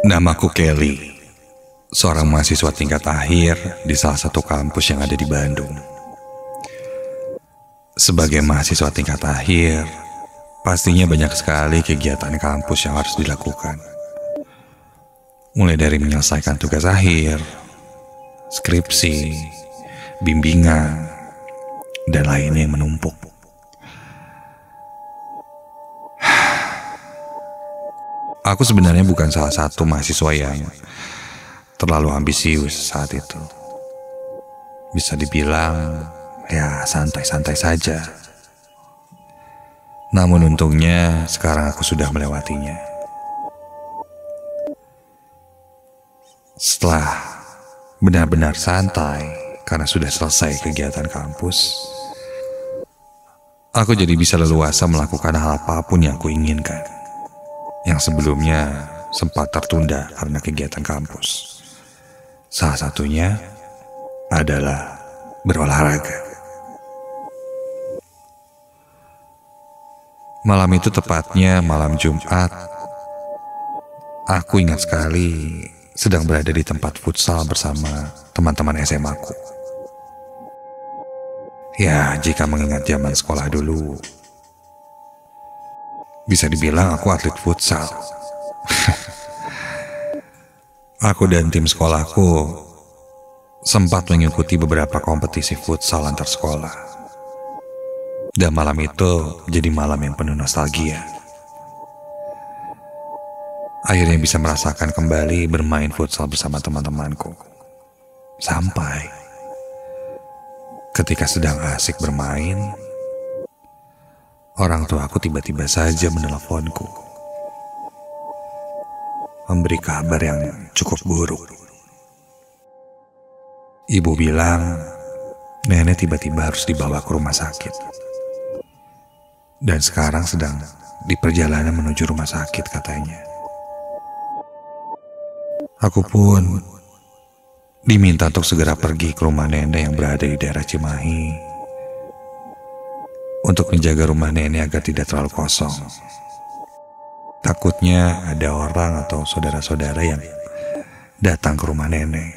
Namaku Kelly, seorang mahasiswa tingkat akhir di salah satu kampus yang ada di Bandung. Sebagai mahasiswa tingkat akhir, pastinya banyak sekali kegiatan kampus yang harus dilakukan. Mulai dari menyelesaikan tugas akhir, skripsi, bimbingan, dan lainnya yang menumpuk. Aku sebenarnya bukan salah satu mahasiswa yang terlalu ambisius saat itu. Bisa dibilang, ya santai-santai saja. Namun untungnya sekarang aku sudah melewatinya. Setelah benar-benar santai karena sudah selesai kegiatan kampus, aku jadi bisa leluasa melakukan hal apapun yang aku inginkan, yang sebelumnya sempat tertunda karena kegiatan kampus. Salah satunya adalah berolahraga. Malam itu, tepatnya malam Jumat, aku ingat sekali sedang berada di tempat futsal bersama teman-teman SMA-ku. Ya, jika mengingat zaman sekolah dulu, bisa dibilang aku atlet futsal. Aku dan tim sekolahku sempat mengikuti beberapa kompetisi futsal antar sekolah. Dan malam itu jadi malam yang penuh nostalgia. Akhirnya bisa merasakan kembali bermain futsal bersama teman-temanku. Sampai ketika sedang asik bermain, orang tua aku tiba-tiba saja meneleponku, memberi kabar yang cukup buruk. Ibu bilang nenek tiba-tiba harus dibawa ke rumah sakit, dan sekarang sedang di perjalanan menuju rumah sakit, katanya. Aku pun diminta untuk segera pergi ke rumah nenek yang berada di daerah Cimahi, untuk menjaga rumah nenek agar tidak terlalu kosong. Takutnya ada orang atau saudara-saudara yang datang ke rumah nenek.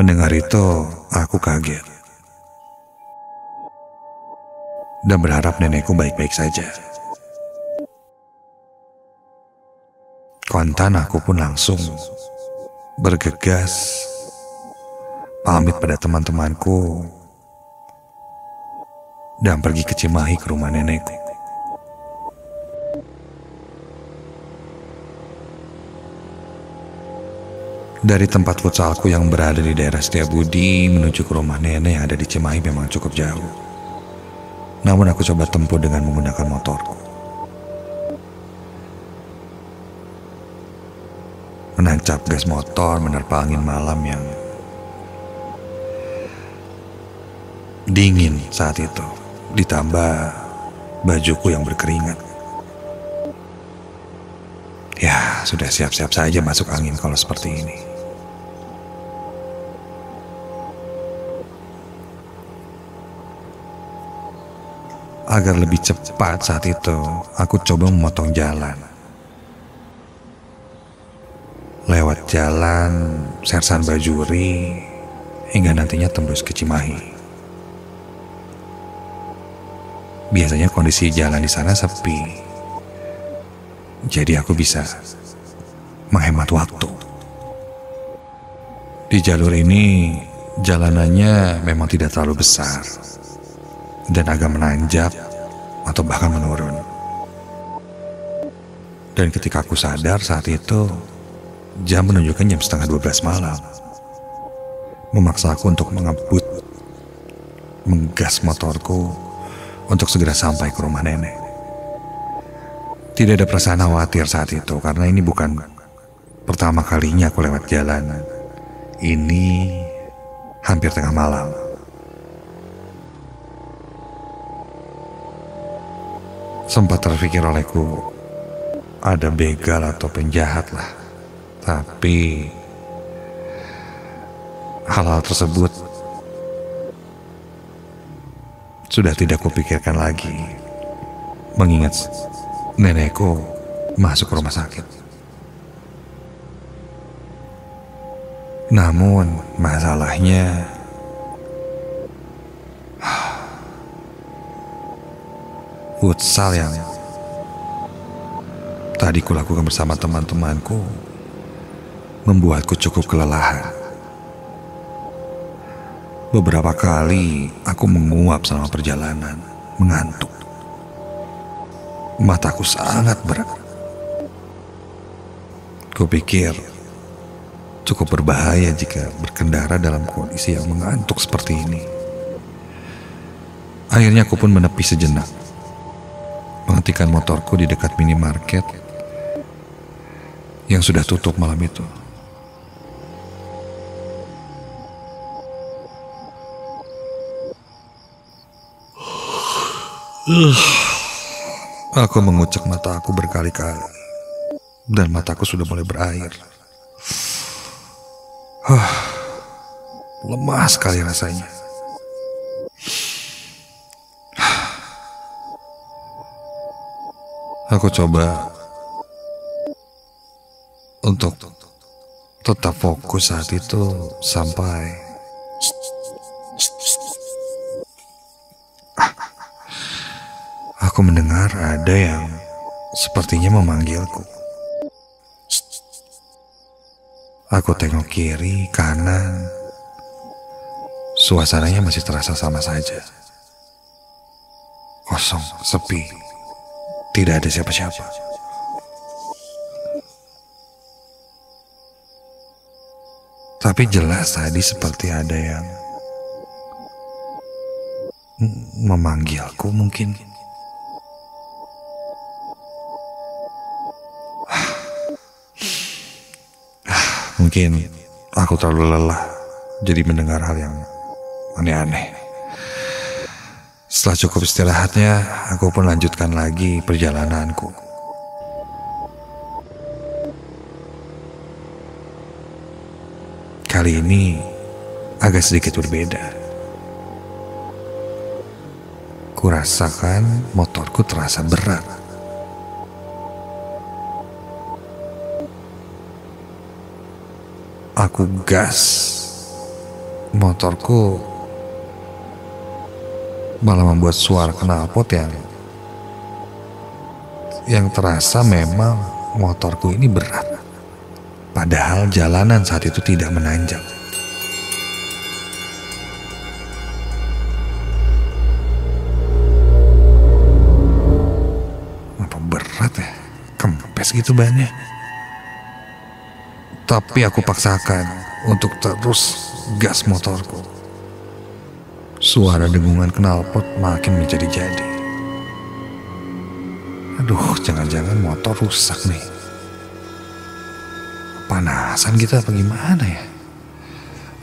Mendengar itu, aku kaget dan berharap nenekku baik-baik saja. Kontan aku pun langsung bergegas pamit pada teman-temanku dan pergi ke Cimahi ke rumah nenekku. Dari tempat futsalku yang berada di daerah Setia Budi menuju ke rumah nenek yang ada di Cimahi memang cukup jauh. Namun aku coba tempuh dengan menggunakan motorku. Menancap gas motor menerpa angin malam yang dingin saat itu, ditambah bajuku yang berkeringat. Ya, sudah siap-siap saja masuk angin kalau seperti ini. Agar lebih cepat saat itu, aku coba memotong jalan. Lewat jalan Sersan Bajuri hingga nantinya tembus ke Cimahi. Biasanya kondisi jalan di sana sepi, jadi aku bisa menghemat waktu. Di jalur ini jalanannya memang tidak terlalu besar dan agak menanjak atau bahkan menurun. Dan ketika aku sadar saat itu, jam menunjukkan jam 11:30 malam, memaksa aku untuk menggas motorku untuk segera sampai ke rumah nenek. Tidak ada perasaan khawatir saat itu, karena ini bukan pertama kalinya aku lewat jalan ini hampir tengah malam. Sempat terpikir olehku, ada begal atau penjahat lah. Tapi hal-hal tersebut sudah tidak kupikirkan lagi. mengingat nenekku masuk rumah sakit. Namun masalahnya, futsal yang tadi kulakukan bersama teman-temanku membuatku cukup kelelahan. Beberapa kali aku menguap selama perjalanan, mengantuk. Mataku sangat berat. Kupikir cukup berbahaya jika berkendara dalam kondisi yang mengantuk seperti ini. Akhirnya aku pun menepi sejenak, menghentikan motorku di dekat minimarket yang sudah tutup malam itu. Aku mengucek mata aku berkali-kali dan mataku sudah mulai berair. Lemah sekali rasanya. Aku coba untuk tetap fokus saat itu sampai aku mendengar ada yang sepertinya memanggilku. Aku tengok kiri, kanan. Suasananya masih terasa sama saja. Kosong, sepi. Tidak ada siapa-siapa. Tapi jelas tadi seperti ada yang memanggilku mungkin. Mungkin aku terlalu lelah jadi mendengar hal yang aneh-aneh. Setelah cukup istirahatnya, aku pun lanjutkan lagi perjalananku. Kali ini agak sedikit berbeda. Kurasakan motorku terasa berat. Aku gas, motorku malah membuat suara knalpot yang terasa memang motorku ini berat. Padahal jalanan saat itu tidak menanjak. Apa berat ya? Kempes gitu bannya. Tapi aku paksakan untuk terus gas motorku. Suara dengungan knalpot makin menjadi-jadi. Aduh, jangan-jangan motor rusak nih. Panasan kita apa gimana ya?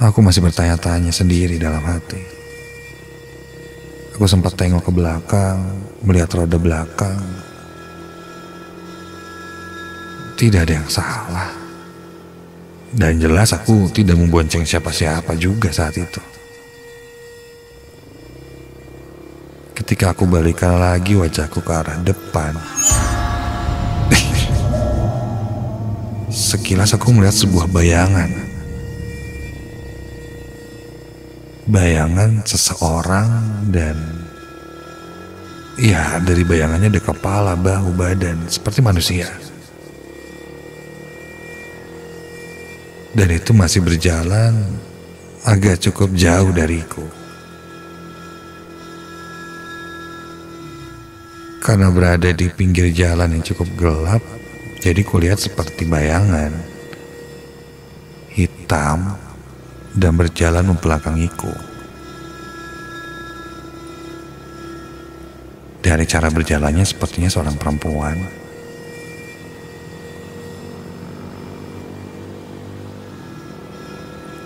Aku masih bertanya-tanya sendiri dalam hati. Aku sempat tengok ke belakang, melihat roda belakang. Tidak ada yang salah. Dan jelas aku tidak membonceng siapa-siapa juga saat itu. Ketika aku balikkan lagi wajahku ke arah depan, sekilas aku melihat sebuah bayangan. Bayangan seseorang dan ya, dari bayangannya ada kepala, bahu, badan, seperti manusia. Dan itu masih berjalan agak cukup jauh dariku. Karena berada di pinggir jalan yang cukup gelap, jadi kulihat seperti bayangan hitam dan berjalan membelakangiku. Dari cara berjalannya sepertinya seorang perempuan.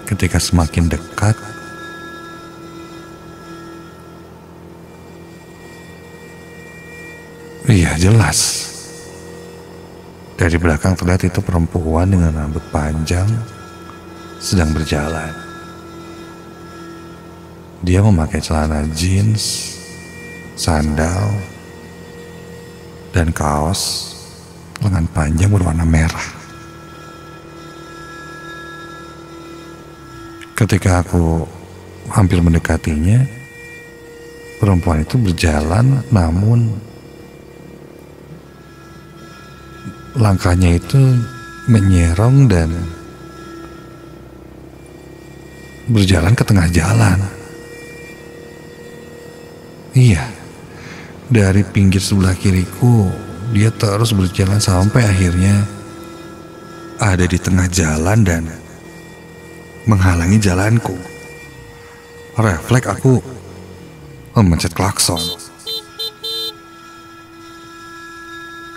Ketika semakin dekat, iya jelas, dari belakang terlihat itu perempuan dengan rambut panjang sedang berjalan. Dia memakai celana jeans, sandal, dan kaos lengan panjang berwarna merah. Ketika aku hampir mendekatinya, perempuan itu berjalan, namun langkahnya itu menyerong dan berjalan ke tengah jalan. Iya, dari pinggir sebelah kiriku dia terus berjalan sampai akhirnya ada di tengah jalan dan menghalangi jalanku. Refleks aku memencet klakson.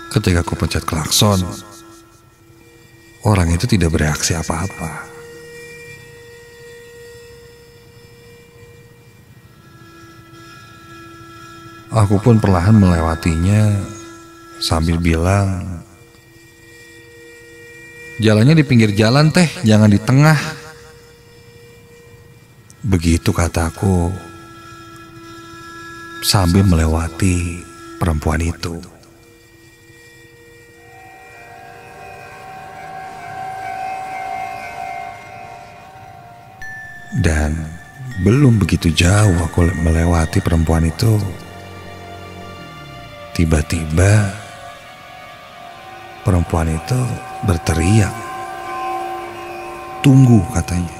Ketika aku pencet klakson, orang itu tidak bereaksi apa-apa. Aku pun perlahan melewatinya sambil bilang, "Jalannya di pinggir jalan teh, jangan di tengah." Begitu kataku sambil melewati perempuan itu. Dan belum begitu jauh aku melewati perempuan itu, tiba-tiba perempuan itu berteriak, "Tunggu," katanya.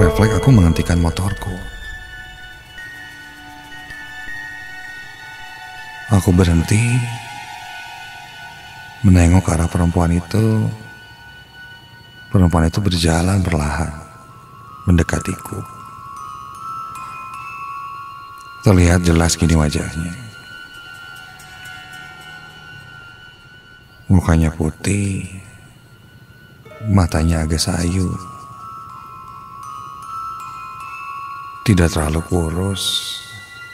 Refleks aku menghentikan motorku. Aku berhenti, menengok ke arah perempuan itu. Perempuan itu berjalan perlahan mendekatiku. Terlihat jelas kini wajahnya. Mukanya putih, matanya agak sayu, tidak terlalu kurus,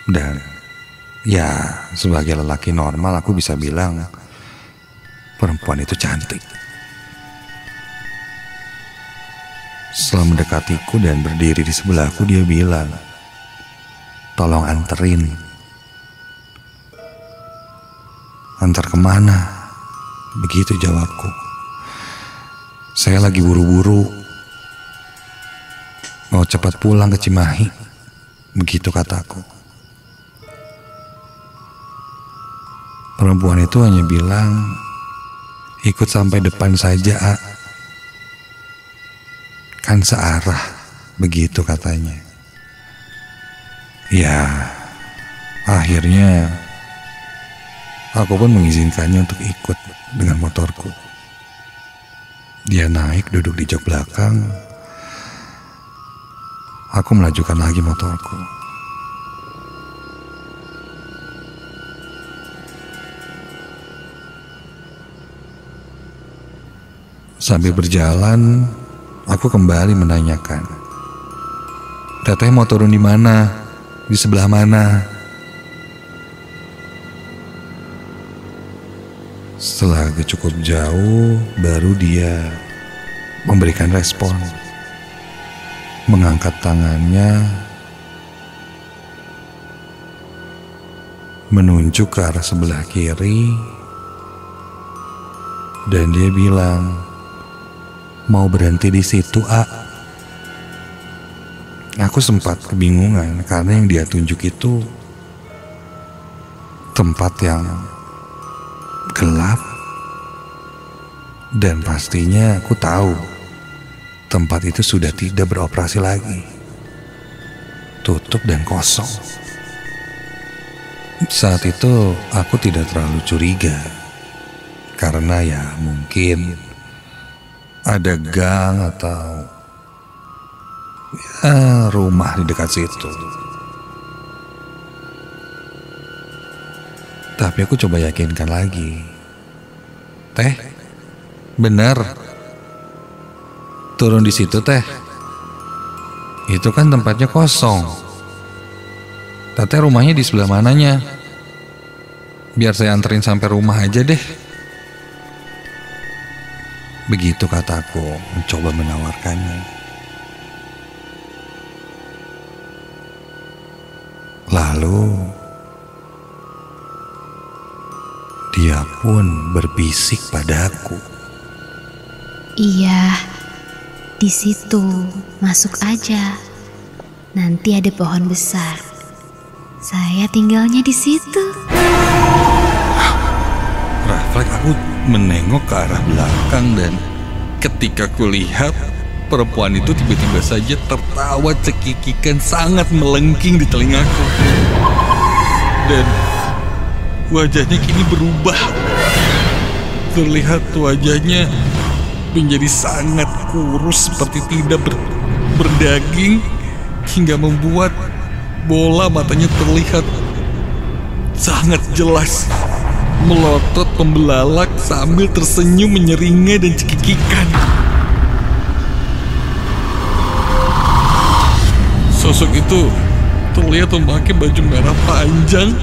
dan ya sebagai lelaki normal aku bisa bilang perempuan itu cantik. Setelah mendekatiku dan berdiri di sebelahku, dia bilang, "Tolong anterin." "Antar kemana?" Begitu jawabku. "Saya lagi buru-buru, mau cepat pulang ke Cimahi," begitu kataku. Perempuan itu hanya bilang, "Ikut sampai depan saja, A. Kan searah," begitu katanya. Ya, akhirnya aku pun mengizinkannya untuk ikut dengan motorku. Dia naik duduk di jok belakang. Aku melajukan lagi motorku. Sambil berjalan, aku kembali menanyakan, "Teteh mau turun di mana? Di sebelah mana?" Setelah cukup jauh, baru dia memberikan respon. Mengangkat tangannya menunjuk ke arah sebelah kiri, dan dia bilang, "Mau berhenti di situ, A." Aku sempat kebingungan karena yang dia tunjuk itu tempat yang gelap, dan pastinya aku tahu tempat itu sudah tidak beroperasi lagi, tutup dan kosong. Saat itu aku tidak terlalu curiga, karena ya mungkin ada gang atau ya rumah di dekat situ. Tapi aku coba yakinkan lagi, "Teh, benar turun di situ teh? Itu kan tempatnya kosong. Teteh rumahnya di sebelah mananya? Biar saya anterin sampai rumah aja deh." Begitu kataku, mencoba menawarkannya. Lalu pun berbisik padaku. Iya, di situ masuk aja. Nanti ada pohon besar. Saya tinggalnya di situ. Refleks aku menengok ke arah belakang dan ketika kulihat perempuan itu tiba-tiba saja tertawa cekikikan sangat melengking di telingaku. Dan wajahnya kini berubah. Terlihat wajahnya menjadi sangat kurus seperti tidak berdaging hingga membuat bola matanya terlihat sangat jelas melotot membelalak sambil tersenyum menyeringai dan cekikikan. Sosok itu terlihat memakai baju merah panjang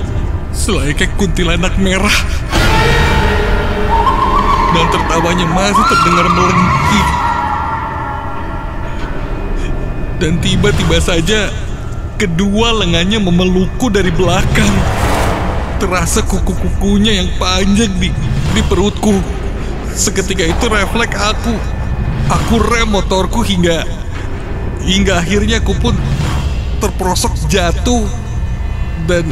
selayaknya kuntilanak merah dan tertawanya masih terdengar melengking. Dan tiba-tiba saja kedua lengannya memelukku dari belakang. Terasa kuku-kukunya yang panjang di perutku. Seketika itu refleks aku rem motorku hingga akhirnya aku pun terperosok jatuh dan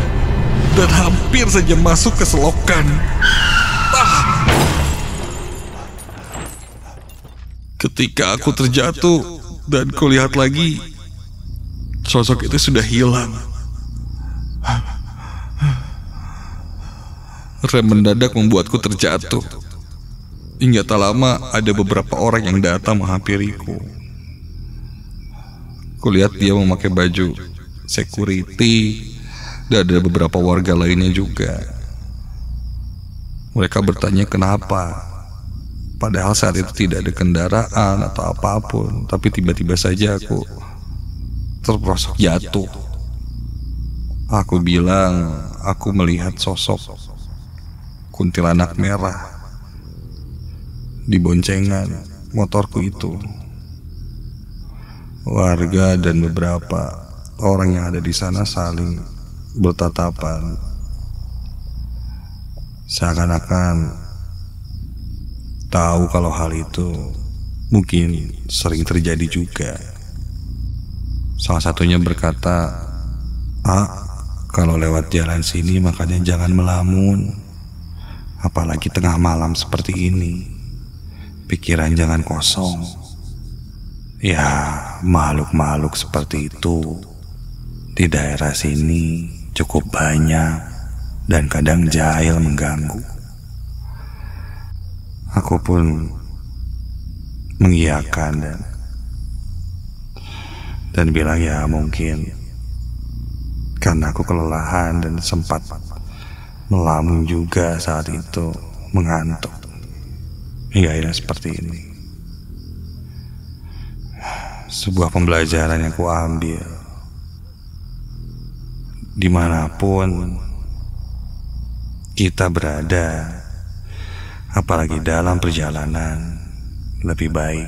hampir saja masuk ke selokan. Ketika aku terjatuh dan kulihat lagi, sosok itu sudah hilang. Rem mendadak membuatku terjatuh. Hingga tak lama ada beberapa orang yang datang menghampiriku. Kulihat dia memakai baju security dan ada beberapa warga lainnya juga. Mereka bertanya kenapa. Padahal saat itu tidak ada kendaraan atau apapun. Tapi tiba-tiba saja aku terperosok jatuh. Aku bilang aku melihat sosok kuntilanak merah di boncengan motorku itu. Warga dan beberapa orang yang ada di sana saling bertatapan. Seakan-akan tahu kalau hal itu mungkin sering terjadi juga. Salah satunya berkata, kalau lewat jalan sini makanya jangan melamun, apalagi tengah malam seperti ini. Pikiran jangan kosong. Ya, makhluk-makhluk seperti itu di daerah sini cukup banyak dan kadang jahil mengganggu. Aku pun mengiyakan dan bilang ya mungkin karena aku kelelahan dan sempat melamun juga saat itu, mengantuk hingga akhirnya seperti ini. Sebuah pembelajaran yang aku ambil dimanapun kita berada, apalagi dalam perjalanan, lebih baik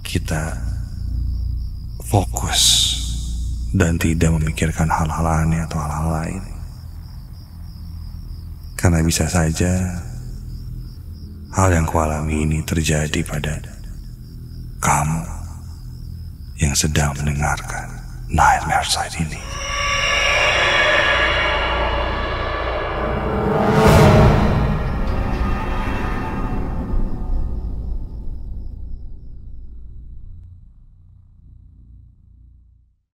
kita fokus dan tidak memikirkan hal-hal aneh atau hal-hal lain. Karena bisa saja hal yang kualami ini terjadi pada kamu yang sedang mendengarkan Nightmare Side ini.